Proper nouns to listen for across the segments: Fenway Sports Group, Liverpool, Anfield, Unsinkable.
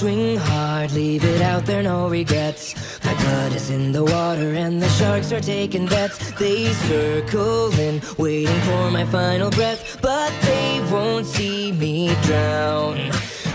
Swing hard, leave it out there, no regrets. My blood is in the water and the sharks are taking bets. They circle in, waiting for my final breath, but they won't see me drown.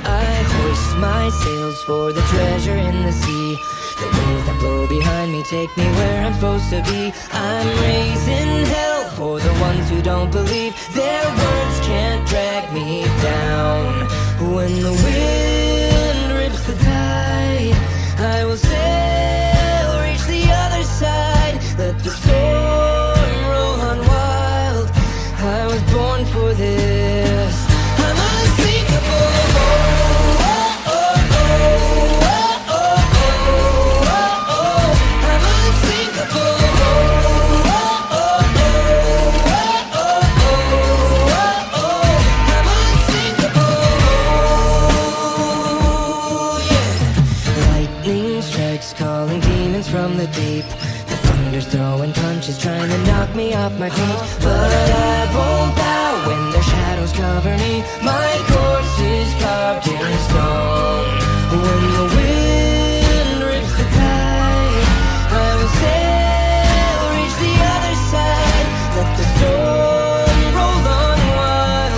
I hoist my sails for the treasure in the sea. The winds that blow behind me take me where I'm supposed to be. I'm raising hell for the ones who don't believe. Their words can't drag me down. When the wind rips the tide, I will sail, reach the other side. Let the storm roll on wild. I was born for this. I'm unsinkable. Calling demons from the deep. The thunder's throwing punches, trying to knock me off my feet. But I won't bow when their shadows cover me. My course is carved in stone. When the wind rips the tide, I will sail, reach the other side. Let the storm roll on wild.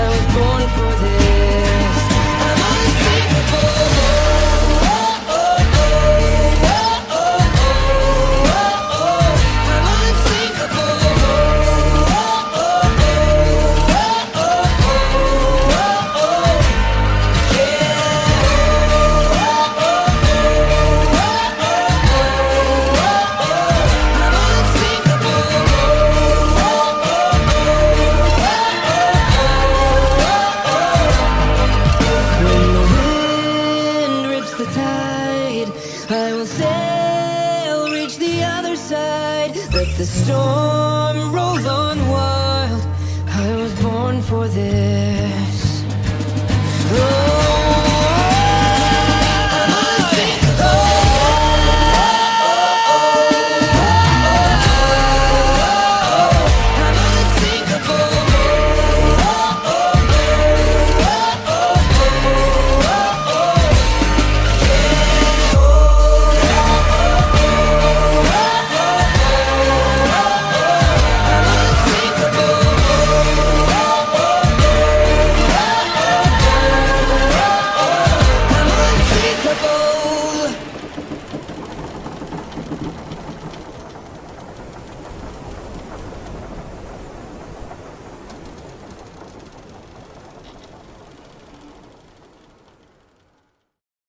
I was born for this. I'm unsinkable. I will sail, reach the other side. Let the storm roll on wild. I was born for this.